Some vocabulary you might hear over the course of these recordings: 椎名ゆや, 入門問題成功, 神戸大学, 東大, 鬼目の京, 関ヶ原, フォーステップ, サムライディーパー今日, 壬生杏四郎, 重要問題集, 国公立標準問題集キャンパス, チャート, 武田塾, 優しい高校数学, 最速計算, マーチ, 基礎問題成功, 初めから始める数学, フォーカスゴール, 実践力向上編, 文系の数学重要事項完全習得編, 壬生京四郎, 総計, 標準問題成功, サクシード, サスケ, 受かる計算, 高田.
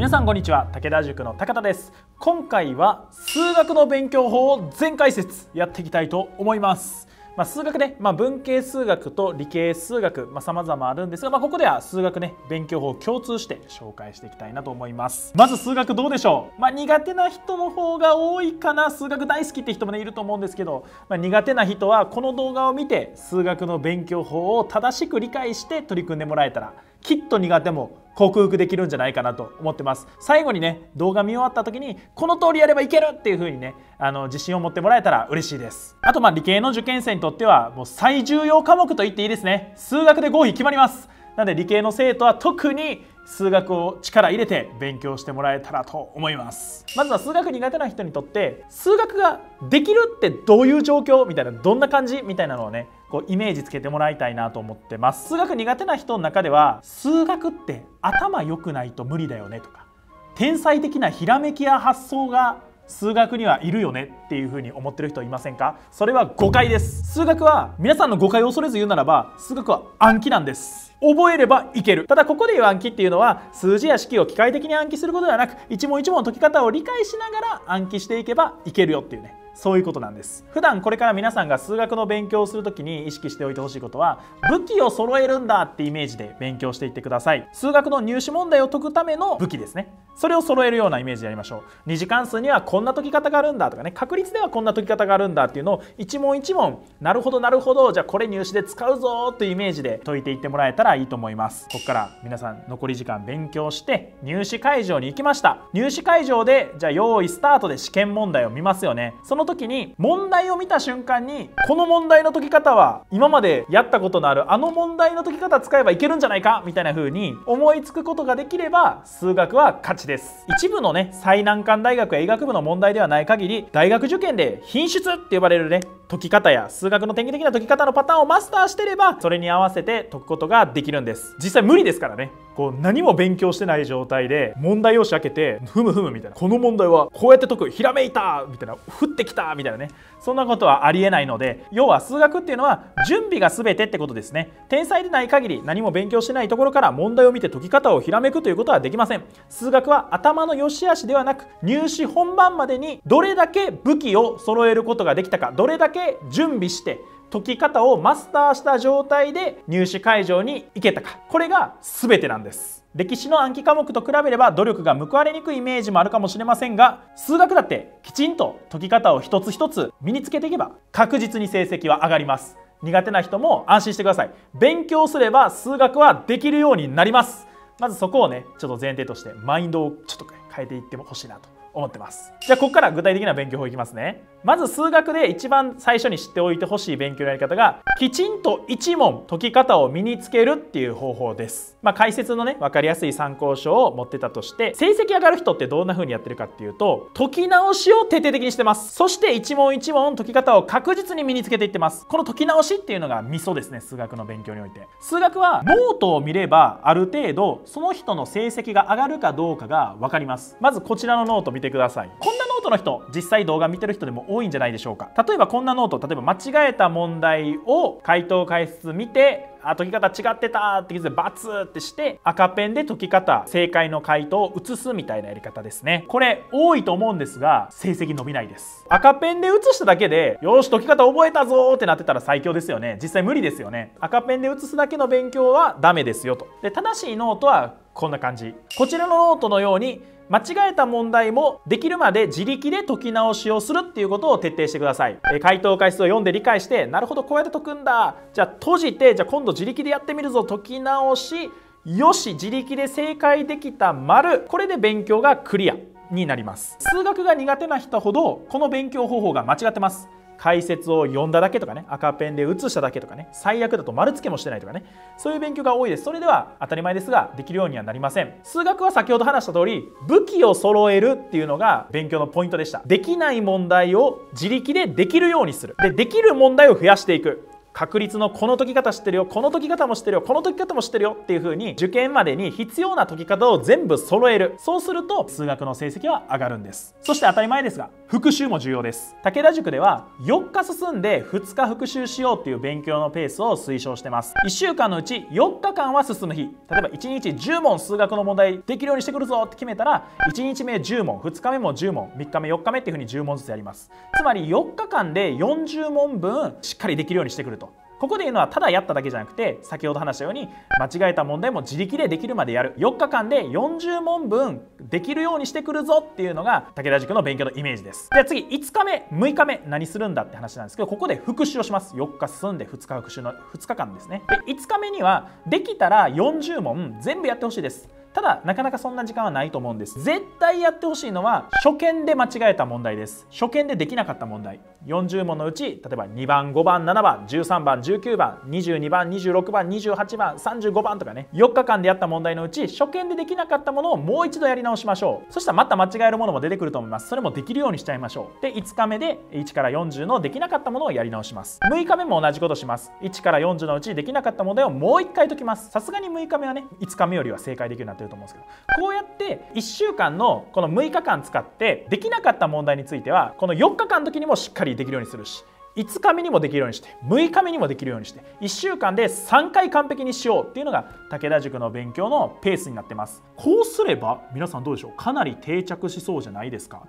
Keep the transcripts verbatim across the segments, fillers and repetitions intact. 皆さんこんにちは、武田塾の高田です。今回は数学の勉強法を全解説やっていきたいと思います。まあ、数学ね、まあ、文系数学と理系数学、まあ、様々あるんですが、まあ、ここでは数学ね勉強法を共通して紹介していきたいなと思います。まず数学どうでしょう。まあ、苦手な人の方が多いかな。数学大好きって人もねいると思うんですけど、まあ、苦手な人はこの動画を見て数学の勉強法を正しく理解して取り組んでもらえたらきっと苦手も克服できるんじゃないかなと思ってます。最後にね動画見終わった時にこの通りやればいけるっていう風にねあの自信を持ってもらえたら嬉しいです。あとまあ理系の受験生にとってはもう最重要科目と言っていいですね。数学で合否決まります。なので理系の生徒は特に数学を力入れて勉強してもらえたらと思います。まずは数学苦手な人にとって数学ができるってどういう状況みたいな、どんな感じみたいなのをねこうイメージつけてもらいたいなと思ってます。数学苦手な人の中では数学って頭良くないと無理だよねとか、天才的なひらめきや発想が数学にはいるよねっていう風に思ってる人いませんか？それは誤解です。数学は皆さんの誤解を恐れず言うならば数学は暗記なんです。覚えればいける。ただここで言う暗記っていうのは数字や式を機械的に暗記することではなく、一問一問の解き方を理解しながら暗記していけばいけるよっていうね、そういうことなんです。普段これから皆さんが数学の勉強をするときに意識しておいてほしいことは、武器を揃えるんだってイメージで勉強していってください。数学の入試問題を解くための武器ですね。それを揃えるようなイメージでやりましょう。二次関数にはこんな解き方があるんだとかね、確率ではこんな解き方があるんだっていうのを一問一問、なるほどなるほど、じゃあこれ入試で使うぞというイメージで解いていってもらえたらいいと思います。ここから皆さん残り時間勉強して入試会場に行きました。入試会場でじゃあ用意スタートで試験問題を見ますよね。その時に問題を見た瞬間にこの問題の解き方は今までやったことのあるあの問題の解き方使えばいけるんじゃないかみたいな風に思いつくことができれば数学は勝ちです。一部のね最難関大学や医学部の問題ではない限り、大学受験で品質って呼ばれるね解き方や数学の典型的な解き方のパターンをマスターしてればそれに合わせて解くことができるんです。実際無理ですからね。こう何も勉強してない状態で問題用紙開けてふむふむみたいな、この問題はこうやって解く、ひらめいたみたいな、降ってきたみたいなね、そんなことはありえないので、要は数学っていうのは準備が全てってことですね。天才でない限り何も勉強してないところから問題を見て解き方をひらめくということはできません。数学は頭の良し悪しではなく、入試本番までにどれだけ武器を揃えることができたか、どれだけ準備して解き方をマスターした状態で入試会場に行けたか、これが全てなんです。歴史の暗記科目と比べれば努力が報われにくいイメージもあるかもしれませんが、数学だってきちんと解き方を一つ一つ身につけていけば確実に成績は上がります。苦手な人も安心してください。勉強すれば数学はできるようになります。まずそこをねちょっと前提としてマインドをちょっと変えていってほしいなと思ってます。じゃあここから具体的な勉強法いきますね。まず数学で一番最初に知っておいてほしい勉強のやり方が、きちんと一問解き方を身につけるっていう方法です。まあ、解説のね分かりやすい参考書を持ってたとして、成績上がる人ってどんな風にやってるかっていうと、解き直しを徹底的にしてます。そして一問一問解き方を確実に身につけていってます。この解き直しっていうのがミソですね、数学の勉強において。数学はノートを見ればある程度その人の成績が上がるかどうかが分かります。まずこちらのノート見見てください。こんなノートの人、実際動画見てる人でも多いんじゃないでしょうか。例えばこんなノート、例えば間違えた問題を解答解説見て、あ解き方違ってたって言ってバツってして赤ペンで解き方正解の回答を写すみたいなやり方ですね。これ多いと思うんですが成績伸びないです。赤ペンで写しただけでよし解き方覚えたぞーってなってたら最強ですよね。実際無理ですよね。赤ペンで写すだけの勉強はダメですよと。で正しいノートはこんな感じ。こちらのノートのように間違えた問題もできるまで自力で解き直しをするっていうことを徹底してください。回答解説を読んで理解して、なるほどこうやって解くんだ、じゃあ閉じて、じゃあ今度自力でやってみるぞ、解き直し、よし自力で正解できた、丸、これで勉強がクリアになります。数学が苦手な人ほどこの勉強方法が間違ってます。解説を読んだだけとかね、赤ペンで写しただけとかね、最悪だと丸付けもしてないとかね、そういう勉強が多いです。それでは当たり前ですができるようにはなりません。数学は先ほど話した通り武器を揃えるっていうのが勉強のポイントでした。できない問題を自力でできるようにする。でできる問題を増やしていく。確率のこの解き方知ってるよ、この解き方も知ってるよ、この解き方も知ってるよっていう風に受験までに必要な解き方を全部揃える。そうすると数学の成績は上がるんです。そして当たり前ですが復習も重要です。武田塾ではよっか進んでふつか復習しようっていう勉強のペースを推奨してます。いっしゅうかんのうちよっかかんは進む日、例えばいちにちじゅうもん数学の問題できるようにしてくるぞって決めたら、いちにちめじゅうもん、ふつかめもじゅうもん、みっかめよっかめっていう風にじゅうもんずつやります。つまりよっかかんでよんじゅうもんぶんしっかりできるようにしてくると。ここで言うのはただやっただけじゃなくて、先ほど話したように間違えた問題も自力でできるまでやる、よっかかんでよんじゅうもんぶんできるようにしてくるぞっていうのが武田塾の勉強のイメージです。じゃあ次いつかめむいかめ何するんだって話なんですけど、ここで復習をします。よっか進んでふつか復習のふつかかんですね。でいつかめにはできたらよんじゅうもん全部やってほしいです。ただなかなかそんな時間はないと思うんです。絶対やってほしいのは初見で間違えた問題です。初見でできなかった問題、よんじゅうもんのうち例えばにばんごばんななばんじゅうさんばんじゅうきゅうばんにじゅうにばんにじゅうろくばんにじゅうはちばんさんじゅうごばんとかね、よっかかんでやった問題のうち初見でできなかったものをもう一度やり直しましょう。そしたらまた間違えるものも出てくると思います。それもできるようにしちゃいましょう。でいつかめでいちからよんじゅうのできなかったものをやり直します。むいかめも同じことします。いちからよんじゅうのうちできなかった問題をもういっかい解きます。さすがにむいかめはね、いつかめよりは正解できるようになってと思うんですけど、こうやっていっしゅうかんのこのむいかかん使ってできなかった問題については、このよっかかんの時にもしっかりできるようにするし、いつかめにもできるようにして、むいかめにもできるようにして、いっしゅうかんでさんかい完璧にしようっていうのが武田塾の勉強のペースになってます。こうすれば皆さんどうでしょう、かなり定着しそうじゃないですか。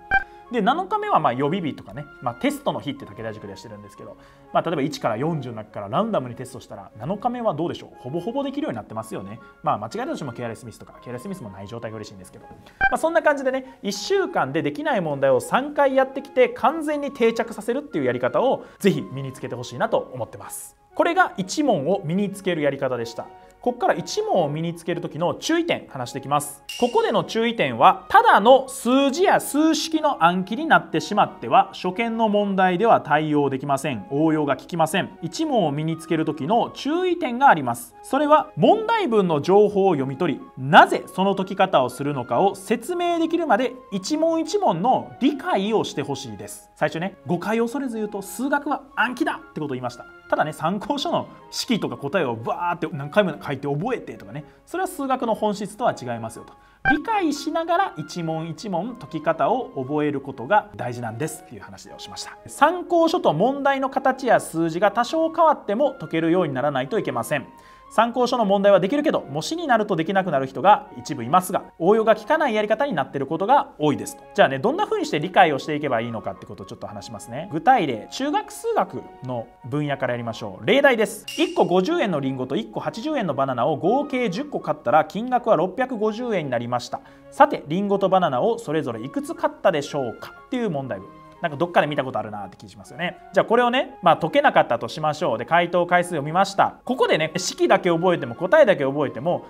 でなのかめはまあ予備日とかね、まあ、テストの日って武田塾ではしてるんですけど、まあ、例えばいちからよんじゅうの中からランダムにテストしたらなのかめはどうでしょう、ほぼほぼできるようになってますよね。まあ間違えたとしてもケアレスミスとかケアレスミスもない状態が嬉しいんですけど、まあ、そんな感じでね、いっしゅうかんでできない問題をさんかいやってきて完全に定着させるっていうやり方をぜひ身につけてほしいなと思ってます。これがいちもんを身につけるやり方でした。ここからいちもんを身につける時の注意点話していきます。ここでの注意点は、ただの数字や数式の暗記になってしまっては初見の問題では対応できません。応用が効きません。いちもんを身につける時の注意点があります。それは問題文の情報を読み取り、なぜその解き方をするのかを説明できるまでいちもんいちもんの理解をしてほしいです。最初ね、誤解を恐れず言うと数学は暗記だってことを言いました。ただね、参考書の式とか答えをバーって何回も書いて覚えてとかね、それは数学の本質とは違いますよと。理解しながら一問一問解き方を覚えることが大事なんですっていう話をしました。参考書と問題の形や数字が多少変わっても解けるようにならないといけません。参考書の問題はできるけど模試になるとできなくなる人が一部いますが、応用が効かないやり方になっていることが多いですと。じゃあね、どんな風にして理解をしていけばいいのかってことをちょっと話しますね。具体例、中学数学の分野からやりましょう。例題です。いっこごじゅうえんのリンゴといっこはちじゅうえんのバナナを合計じゅっこ買ったら金額はろっぴゃくごじゅうえんになりました。さてリンゴとバナナをそれぞれいくつ買ったでしょうかっていう問題文、なんかどっかで見たことあるなって気しますよね。じゃあこれをね、まあ、解けなかったとしましょう。で回答回数を見ました。ここでね、式だけ覚えても答えだけ覚えても考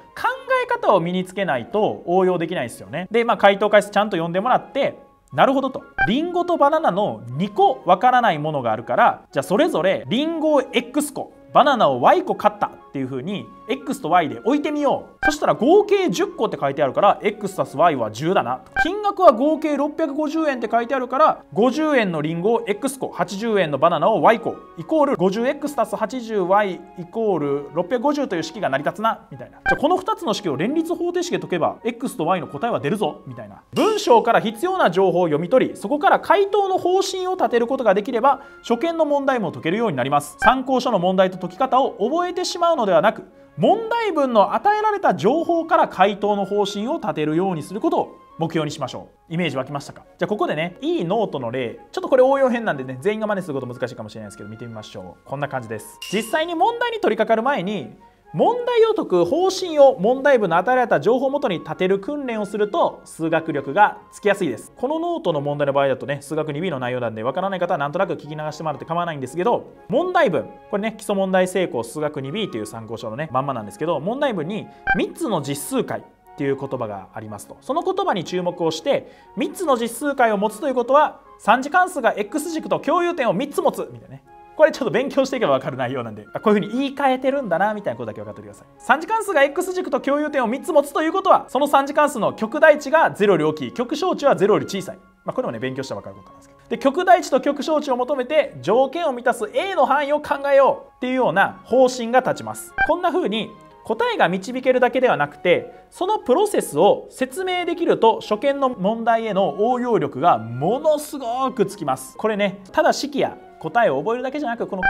え方を身につけないと応用できないですよね。で、まあ、回答回数ちゃんと読んでもらって、なるほどと、リンゴとバナナのにこわからないものがあるから、じゃあそれぞれリンゴを エックスこバナナを ワイこ買ったっていう風に エックス と ワイ で置いてみよう。そしたら合計じゅっこって書いてあるから エックスたすワイ はじゅうだな。金額は合計ろっぴゃくごじゅうえんって書いてあるから、ごじゅうえんのリンゴを エックスこはちじゅうえんのバナナを ワイこイコール ごじゅうエックスたすはちじゅうワイ イコールろっぴゃくごじゅうという式が成り立つなみたいな。じゃあこのふたつの式を連立方程式で解けば エックス と ワイ の答えは出るぞみたいな。文章から必要な情報を読み取り、そこから回答の方針を立てることができれば初見の問題も解けるようになります。参考書の問題と解き方を覚えてしまうのではなく、問題文の与えられた情報から回答の方針を立てるようにすることを目標にしましょう。イメージ湧きましたか。じゃあここでね、いいノートの例、ちょっとこれ応用編なんでね、全員が真似すること難しいかもしれないですけど見てみましょう。こんな感じです。実際に問題に取り掛かる前に、問題を解く方針を問題文の与えられた情報をもとに立てる訓練をすると数学力がつきやすいです。このノートの問題の場合だとね、数学 にビー の内容なんでわからない方はなんとなく聞き流してもらって構わないんですけど、問題文、これね、基礎問題成功数学 にビー という参考書のねまんまなんですけど、問題文にみっつの実数解っていう言葉がありますと。その言葉に注目をして、みっつの実数解を持つということはさん次関数が エックス 軸と共有点をみっつ持つみたいなね、これちょっと勉強していけば分かる内容なんで、こういう風に言い換えてるんだなみたいなことだけ分かっておいてください。さん次関数が エックス 軸と共有点をみっつ持つということは、そのさん次関数の極大値がゼロより大きい、極小値はゼロより小さい、まあ、これもね勉強したら分かることなんですけど、で極大値と極小値を求めて条件を満たす A の範囲を考えようっていうような方針が立ちます。こんな風に答えが導けるだけではなくて、そのプロセスを説明できると初見の問題への応用力がものすごくつきます。これね、ただ式や答えを覚えるだけじゃなく、この考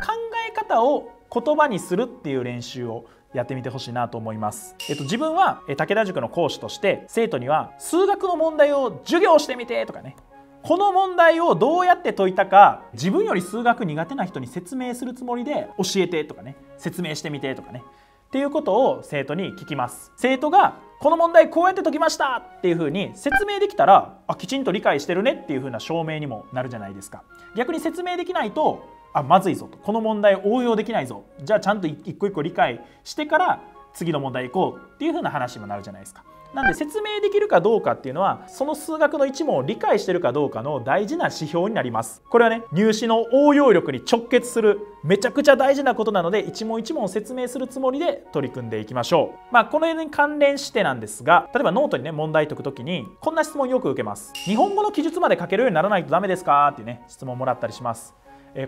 え方を言葉にするっていう練習をやってみてほしいなと思います。えっと、自分は武田塾の講師として生徒には数学の問題を授業してみてとかね、この問題をどうやって解いたか自分より数学苦手な人に説明するつもりで教えてとかね、説明してみてとかねっていうことを生徒に聞きます。生徒がこの問題こうやって解きましたっていう風に説明できたら、あ、きちんと理解してるねっていう風な証明にもなるじゃないですか。逆に説明できないと、あ、まずいぞと、この問題応用できないぞ、じゃあちゃんと一個一個理解してから次の問題行こうっていう風な話にもなるじゃないですか。なんで説明できるかどうかっていうのは、その数学の一問を理解してるかどうかの大事な指標になります。これはね、入試の応用力に直結するめちゃくちゃ大事なことなので、一問一問説明するつもりで取り組んでいきましょう。まあこの辺に関連してなんですが、例えばノートにね問題解くときにこんな質問よく受けます。日本語の記述まで書けるようにならないとダメですかっていうね質問もらったりします。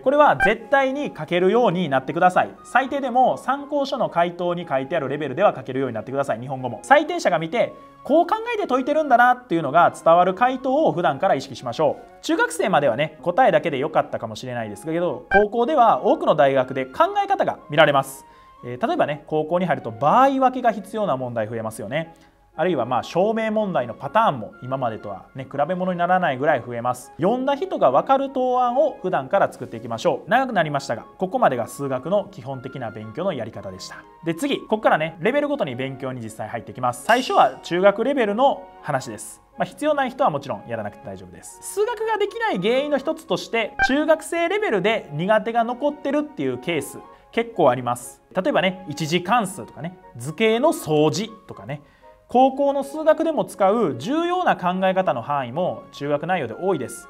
これは絶対に書けるようになってください。最低でも参考書の回答に書いてあるレベルでは書けるようになってください。日本語も採点者が見てこう考えて解いてるんだなっていうのが伝わる回答を普段から意識しましょう。中学生まではね答えだけで良かったかもしれないですけど、高校では多くの大学で考え方が見られます。例えばね、高校に入ると場合分けが必要な問題増えますよね。あるいはまあ証明問題のパターンも今までとは、ね、比べ物にならないぐらい増えます。読んだ人が分かる答案を普段から作っていきましょう。長くなりましたが、ここまでが数学の基本的な勉強のやり方でした。で、次ここからねレベルごとに勉強に実際入っていきます。最初は中学レベルの話です。まあ、必要ない人はもちろんやらなくて大丈夫です。数学ができない原因の一つとして、中学生レベルで苦手が残ってるっていうケース結構あります。例えばね、一次関数とかね、図形の相似とかね、高校の数学でも使う重要な考え方の範囲も中学内容で多いです。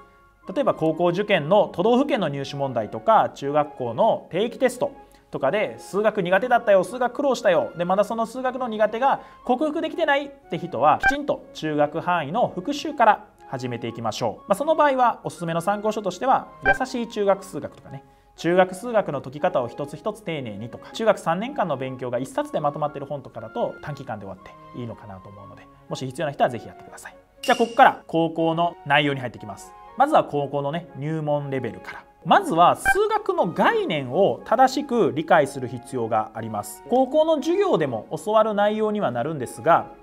例えば高校受験の都道府県の入試問題とか、中学校の定期テストとかで数学苦手だったよ、数学苦労したよ、でまだその数学の苦手が克服できてないって人は、きちんと中学範囲の復習から始めていきましょう。まあ、その場合はおすすめの参考書としては、優しい中学数学とかね、中学数学の解き方を一つ一つ丁寧にとか、中学さんねんかんの勉強がいっさつでまとまっている本とかだと短期間で終わっていいのかなと思うので、もし必要な人は是非やってください。じゃあここから高校の内容に入ってきます。まずは高校のね入門レベルから、まずは数学の概念を正しく理解する必要があります。高校の授業でも教わる内容にはなるんですが、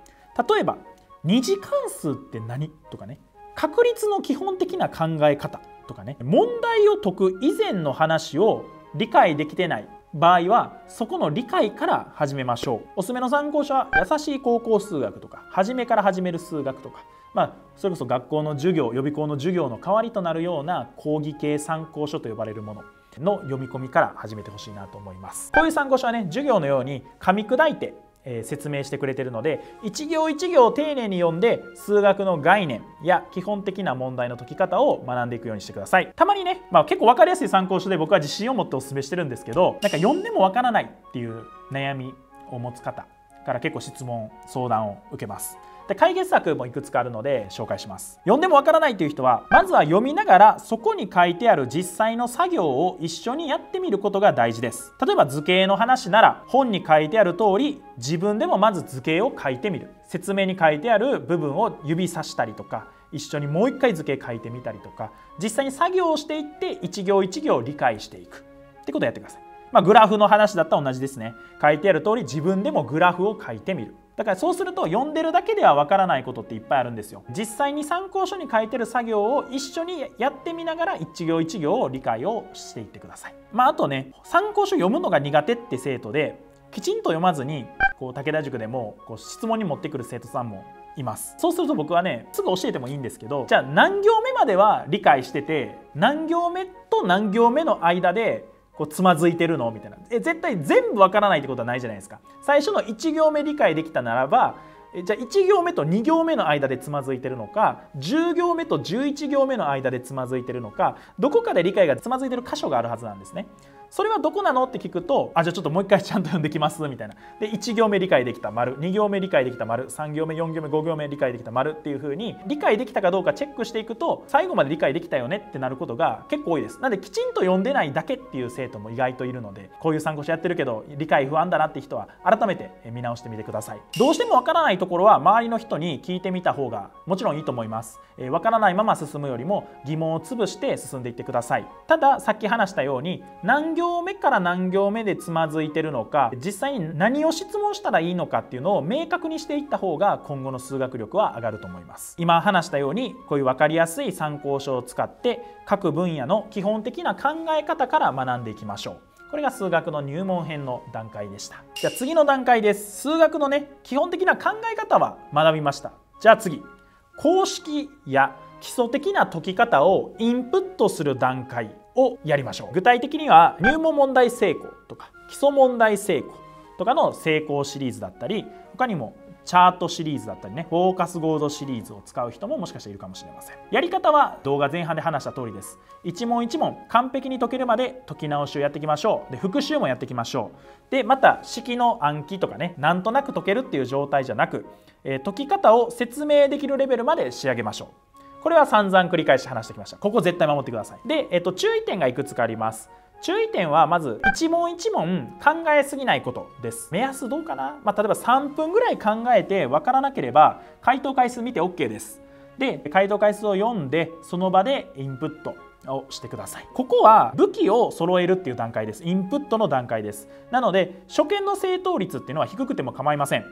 例えば二次関数って何とかね、確率の基本的な考え方とかね、問題を解く以前の話を理解できてない場合は、そこの理解から始めましょう。おすすめの参考書は優しい高校数学とか、初めから始める数学とか、まあ、それこそ学校の授業、予備校の授業の代わりとなるような講義系参考書と呼ばれるものの読み込みから始めてほしいなと思います。こういう参考書はね、授業のように噛み砕いて説明してくれているので、一行一行丁寧に読んで数学の概念や基本的な問題の解き方を学んでいくようにしてください。たまにね、まあ、結構分かりやすい参考書で僕は自信を持っておすすめしてるんですけど、なんか読んでも分からないっていう悩みを持つ方から結構質問相談を受けます。で、解決策もいくつかあるので紹介します。読んでも分からないという人は、まずは読みながらそこに書いてある実際の作業を一緒にやってみることが大事です。例えば図形の話なら、本に書いてある通り自分でもまず図形を書いてみる。説明に書いてある部分を指さしたりとか、一緒にもう一回図形書いてみたりとか、実際に作業をしていって一行一行理解していくってことをやってください。まあ、グラフの話だったら同じですね。書いてある通り自分でもグラフを書いてみる。だからそうすると、読んでるだけではわからないことっていっぱいあるんですよ。実際に参考書に書いてる作業を一緒にやってみながら、一行一行を理解をしていってください。まあ、あとね、参考書読むのが苦手って生徒できちんと読まずに、こう武田塾でもこう質問に持ってくる生徒さんもいます。そうすると僕はね、すぐ教えてもいいんですけど、じゃあ何行目までは理解してて、何行目と何行目の間でこうつまずいてるのみたいな、え絶対全部わからないってことはないじゃないですか。最初のいち行目理解できたならば、えじゃあいち行目とに行目の間でつまずいてるのか、じゅう行目とじゅういち行目の間でつまずいてるのか、どこかで理解がつまずいてる箇所があるはずなんですね。それはどこなのって聞くと、あ、じゃあちょっともう一回ちゃんと読んできますみたいな。で、いち行目理解できた丸、に行目理解できた丸、さん行目、よん行目、ご行目理解できた丸っていう風に理解できたかどうかチェックしていくと、最後まで理解できたよねってなることが結構多いです。なのできちんと読んでないだけっていう生徒も意外といるので、こういう参考書やってるけど理解不安だなって人は改めて見直してみてください。どうしてもわからないところは周りの人に聞いてみた方がもちろんいいと思います。えー、わからないまま進むよりも疑問を潰して進んでいってください。たださっき話したように何行目から何行目でつまずいてるのか、実際に何を質問したらいいのかっていうのを明確にしていった方が今後の数学力は上がると思います。今話したようにこういう分かりやすい参考書を使って各分野の基本的な考え方から学んでいきましょう。これが数学の入門編の段階でした。じゃあ次の段階です。数学のね、基本的な考え方は学びました。じゃあ次、公式や基礎的な解き方をインプットする段階をやりましょう。具体的には入門問題成功とか基礎問題成功とかの成功シリーズだったり、他にもチャートシリーズだったりね、フォーカスゴードシリーズを使う人ももしかしているかもしれません。やり方は動画前半で話した通りです。一問一問完璧に解けるまで解き直しをやっていきましょう。で、復習もやっていきましょう。で、また式の暗記とかね、なんとなく解けるっていう状態じゃなく、えー、解き方を説明できるレベルまで仕上げましょう。これは散々繰り返し話してきました。ここ絶対守ってください。で、えーと、注意点がいくつかあります。注意点はまず一問一問考えすぎないことです。目安どうかな、まあ、例えばさんぷんぐらい考えて分からなければ回答回数見て OK です。で、回答回数を読んでその場でインプットをしてください。ここは武器を揃えるっていう段階です。インプットの段階です。なので初見の正答率っていうのは低くても構いません。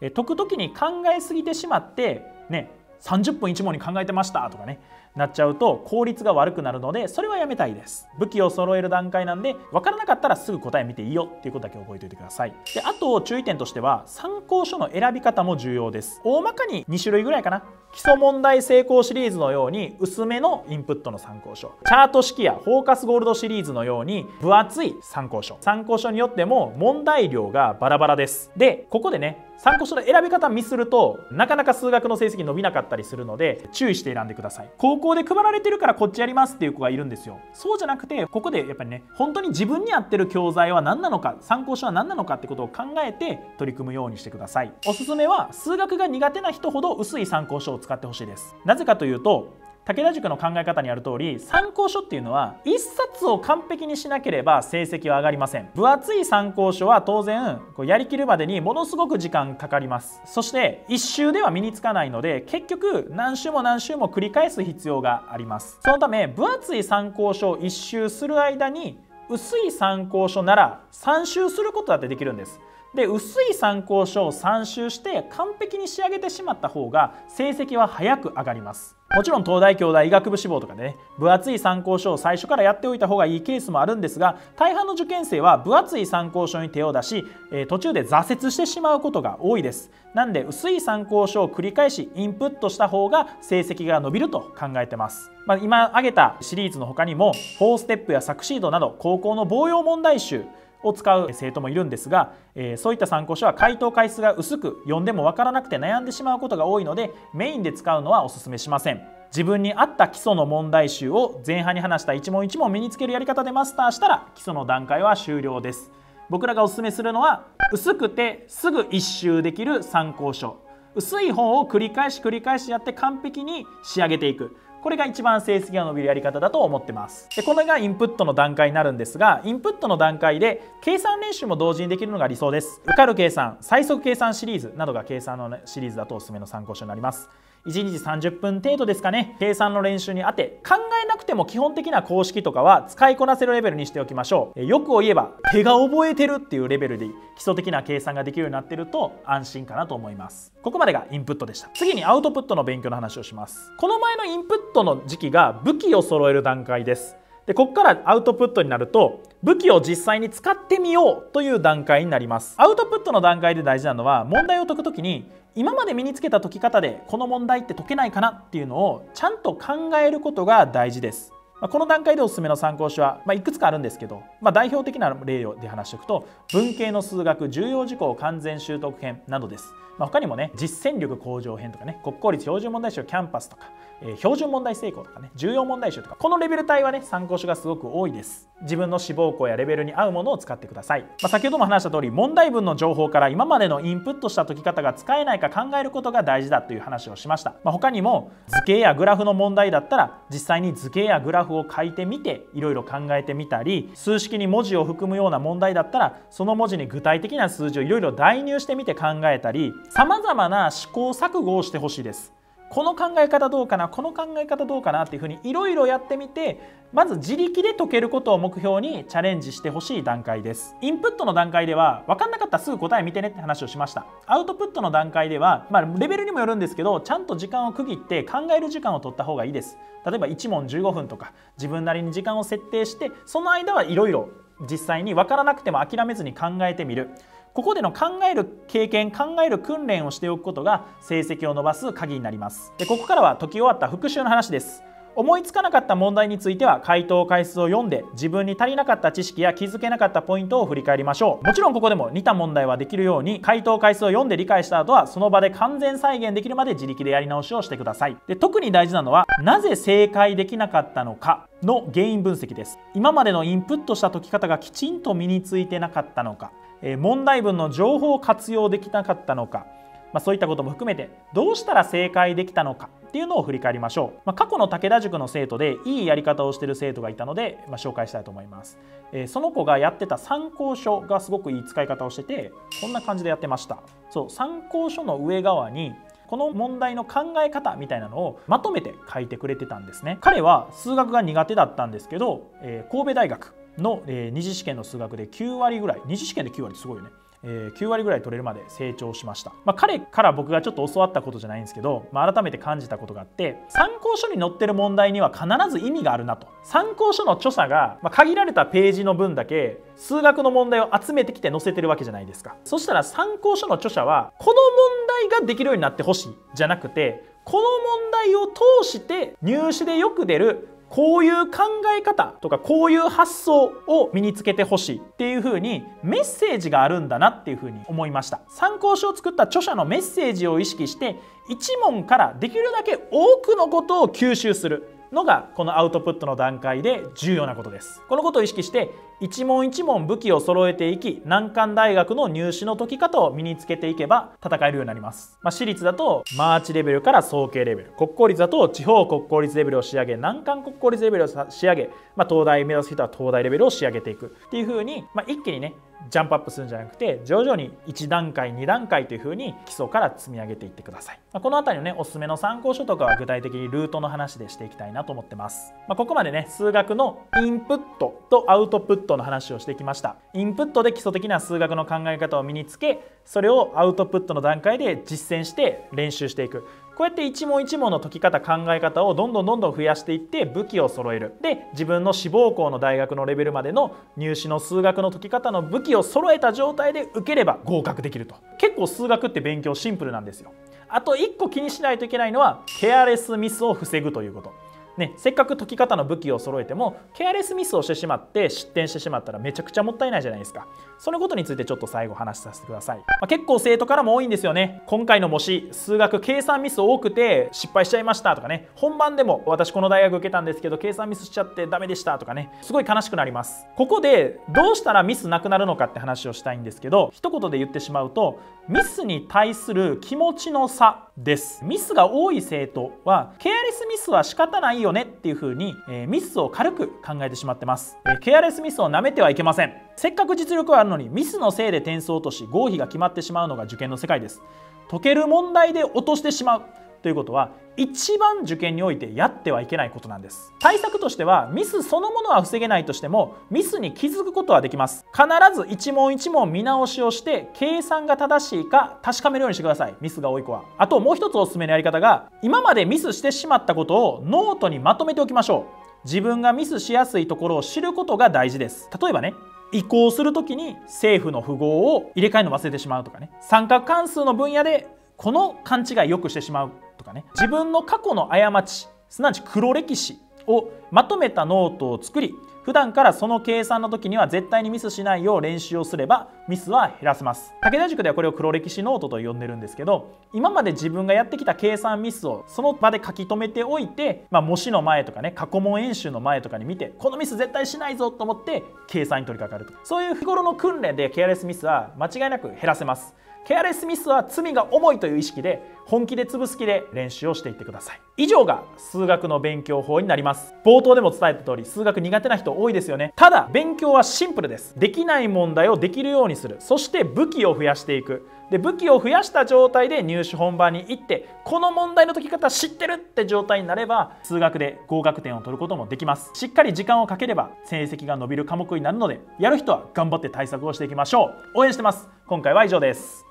解く時に考えすぎてしまってね、さんじゅっぷんいち問に考えてましたとかね、なっちゃうと効率が悪くなるので、それはやめたいです。武器を揃える段階なんで、分からなかったらすぐ答え見ていいよっていうことだけ覚えておいてください。で、あと注意点としては参考書の選び方も重要です。大まかにに種類ぐらいかな。基礎問題成功シリーズのように薄めのインプットの参考書、チャート式やフォーカスゴールドシリーズのように分厚い参考書。参考書によっても問題量がバラバラです。で、ここでね、参考書の選び方ミスるとなかなか数学の成績伸びなかったりするので、注意して選んでください。高校で配られてるからこっちやりますっていう子がいるんですよ。そうじゃなくて、ここでやっぱりね、本当に自分に合ってる教材は何なのか、参考書は何なのかってことを考えて取り組むようにしてください。おすすめは数学が苦手な人ほど薄い参考書を使ってほしいです。なぜかというと、武田塾の考え方にある通り、参考書っていうのはいっさつを完璧にしなければ成績は上がりません。分厚い参考書は当然こうやりきるまでにものすごく時間かかります。そしていっ週では身につかないので、結局何週も何週も繰り返す必要があります。そのため分厚い参考書をいっ周する間に薄い参考書ならさん周することだってできるんです。で、薄い参考書をさん周して完璧に仕上げてしまった方が成績は早く上がります。もちろん東大京大医学部志望とかでね、分厚い参考書を最初からやっておいた方がいいケースもあるんですが、大半の受験生は分厚い参考書に手を出し、えー、途中で挫折してしまうことが多いです。なんで薄い参考書を繰り返しインプットした方が成績が伸びると考えてます。まあ、今挙げたシリーズの他にもフォーステップやサクシードなど高校の応用問題集を使う生徒もいるんですが、えー、そういった参考書は回答回数が薄く、読んでも分からなくて悩んでしまうことが多いので、メインで使うのはおすすめしません。自分に合った基礎の問題集を前半に話した一問一問身につけるやり方でマスターしたら基礎の段階は終了です。僕らがおすすめするのは薄くてすぐ一周できる参考書、薄い本を繰り返し繰り返しやって完璧に仕上げていく。これが一番成績が伸びるやり方だと思ってます。で、これがインプットの段階になるんですが、インプットの段階で計算練習も同時にできるのが理想です。受かる計算、最速計算シリーズなどが計算のシリーズだとおすすめの参考書になります。いちにちさんじゅっぷん程度ですかね、計算の練習に当て、考えなくても基本的な公式とかは使いこなせるレベルにしておきましょう。よくを言えば手が覚えてるっていうレベルで基礎的な計算ができるようになってると安心かなと思います。ここまでがインプットでした。次にアウトプットの勉強の話をします。この前のインプットの時期が武器を揃える段階です。で、ここからアウトプットになると武器を実際に使ってみようという段階になります。アウトプットの段階で大事なのは、問題を解くときに今まで身につけた解き方でこの問題って解けないかなっていうのをちゃんと考えることが大事です。この段階でおすすめの参考書は、まあ、いくつかあるんですけど、まあ、代表的な例で話しておくと文系の数学重要事項完全習得編などです。まあ、他にもね実践力向上編とかね国公立標準問題集キャンパスとか、えー、標準問題成功とかね重要問題集とかこのレベル帯はね参考書がすごく多いです。自分の志望校やレベルに合うものを使ってください。まあ、先ほども話した通り問題文の情報から今までのインプットした解き方が使えないか考えることが大事だという話をしました。まあ、他にも図形やグラフの問題だったら実際に図形やグラフを書いてみていろいろ考えてみたり、数式に文字を含むような問題だったらその文字に具体的な数字をいろいろ代入してみて考えたり、様々な試行錯誤をしてほしいです。この考え方どうかな、この考え方どうかなっていうふうにいろいろやってみて、まず自力で解けることを目標にチャレンジしてほしい段階です。インプットの段階では分かんなかったらすぐ答え見てねって話をしました。アウトプットの段階では、まあ、レベルにもよるんですけどちゃんと時間を区切って考える時間を取った方がいいです。例えばいち問じゅうごふんとか自分なりに時間を設定してその間はいろいろ実際に分からなくても諦めずに考えてみる。ここでの考える経験、考える訓練をしておくことが成績を伸ばす鍵になります。で、ここからは解き終わった復習の話です。思いつかなかった問題については回答回数を読んで自分に足りなかった知識や気づけなかったポイントを振り返りましょう。もちろんここでも似た問題はできるように回答回数を読んで理解した後はその場で完全再現できるまで自力でやり直しをしてください。で、特に大事なのはなぜ正解できなかったのかの原因分析です。今までのインプットした解き方がきちんと身についてなかったのか、問題文の情報を活用できなかったのか、まあ、そういったことも含めてどうしたら正解できたのかっていうのを振り返りましょう。まあ、過去の武田塾の生徒でいいやり方をしている生徒がいたので、まあ、紹介したいと思います。えー、その子がやってた参考書がすごくいい使い方をしててこんな感じでやってました。そう参考書の上側にこの問題の考え方みたいなのをまとめて書いてくれてたんですね。彼は数学が苦手だったんですけど、えー、神戸大学の、えー、二次試験の数学できゅうわりぐらい、二次試験できゅうわりすごいよね、えー、きゅうわりぐらい取れるまで成長しました。まあ、彼から僕がちょっと教わったことじゃないんですけど、まあ、改めて感じたことがあって、参考書に載ってる問題には必ず意味があるなと。参考書の著者が、まあ、限られたページの分だけ数学の問題を集めてきて載せてるわけじゃないですか。そしたら参考書の著者はこの問題ができるようになってほしいじゃなくて、この問題を通して入試でよく出るこういう考え方とかこういう発想を身につけてほしいっていう風にメッセージがあるんだなっていう風に思いました。参考書を作った著者のメッセージを意識していち問からできるだけ多くのことを吸収するのがこのアウトプットの段階で重要なことです。このことを意識して一問一問武器を揃えていき、難関大学の入試の解き方を身につけていけば戦えるようになります。まあ、私立だとマーチレベルから総計レベル、国公立だと地方国公立レベルを仕上げ、難関国公立レベルを仕上げ、まあ、東大目指す人は東大レベルを仕上げていくっていう風に、まあ、一気にねジャンプアップするんじゃなくて徐々にいちだんかいにだんかいという風に基礎から積み上げていってください。まあ、この辺りのねおすすめの参考書とかは具体的にルートの話でしていきたいなと思ってます。まあ、ここまでね数学のインプットとアウトプットの話をしてきました。インプットで基礎的な数学の考え方を身につけ、それをアウトプットの段階で実践して練習していく。こうやって一問一問の解き方、考え方をどんどんどんどん増やしていって武器を揃える。で、自分の志望校の大学のレベルまでの入試の数学の解き方の武器を揃えた状態で受ければ合格できると。結構数学って勉強シンプルなんですよ。あといっこ気にしないといけないのはケアレスミスを防ぐということ。ね、せっかく解き方の武器を揃えてもケアレスミスをしてしまって失点してしまったらめちゃくちゃもったいないじゃないですか。そのことについてちょっと最後話しさせてください。まあ、結構生徒からも多いんですよね。今回の模試数学計算ミス多くて失敗しちゃいましたとかね、本番でも私この大学受けたんですけど計算ミスしちゃってダメでしたとかね、すごい悲しくなります。ここでどうしたらミスなくなるのかって話をしたいんですけど、一言で言ってしまうとミスに対する気持ちの差です。ミスが多い生徒はケアレスミスは仕方ないよねっていう風に、えー、ミスを軽く考えてしまってます。えー、ケアレスミスを舐めてはいけません。せっかく実力はあるのにミスのせいで点数を落とし合否が決まってしまうのが受験の世界です。解ける問題で落としてしまうということは一番受験においてやってはいけないことなんです。対策としてはミスそのものは防げないとしてもミスに気づくことはできます。必ず一問一問見直しをして計算が正しいか確かめるようにしてください。ミスが多い子は。あともう一つおすすめのやり方が、今までミスしてしまったことをノートにまとめておきましょう。自分がミスしやすいところを知ることが大事です。例えばね、移行する時に正負の符号を入れ替えるの忘れてしまうとかね、三角関数の分野でこの勘違いよくしてしまうとかね、自分の過去の過ちすなわち黒歴史をまとめたノートを作り、普段からその計算の時には絶対にミスしないよう練習をすればミスは減らせます。武田塾ではこれを黒歴史ノートと呼んでるんですけど、今まで自分がやってきた計算ミスをその場で書き留めておいて、まあ、模試の前とかね、過去問演習の前とかに見て、このミス絶対しないぞと思って計算に取り掛かると。そういう日頃の訓練でケアレスミスは間違いなく減らせます。ケアレスミスは罪が重いという意識で本気で潰す気で練習をしていってください。以上が数学の勉強法になります。冒頭でも伝えた通り、数学苦手な人多いですよね。ただ勉強はシンプルです。できない問題をできるようにする、そして武器を増やしていく。で、武器を増やした状態で入試本番に行って、この問題の解き方知ってるって状態になれば数学で合格点を取ることもできます。しっかり時間をかければ成績が伸びる科目になるので、やる人は頑張って対策をしていきましょう。応援してます。今回は以上です。